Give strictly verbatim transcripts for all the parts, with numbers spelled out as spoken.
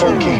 funky.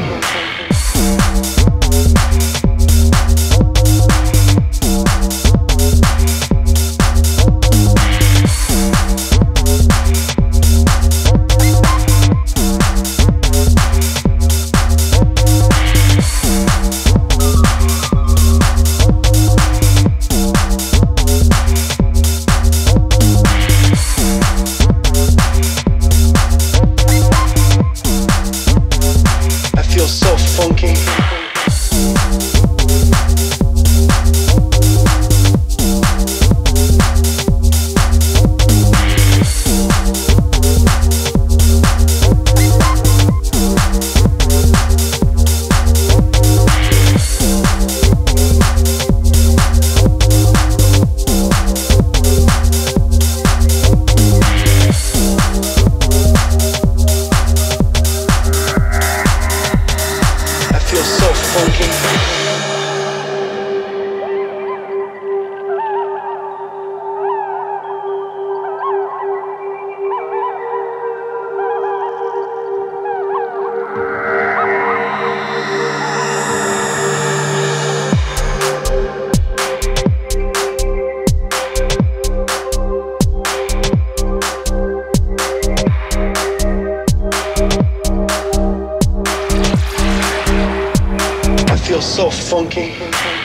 So funky.